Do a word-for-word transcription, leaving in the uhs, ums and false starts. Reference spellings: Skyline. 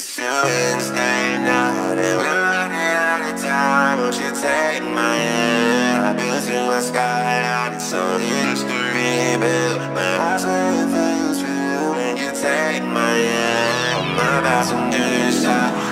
It's still Wednesday night and we're running out of time. Won't you take my hand? I built you my skyline, it's so huge to rebuild. My eyes were things real when you take my hand. I'm about to do this shot.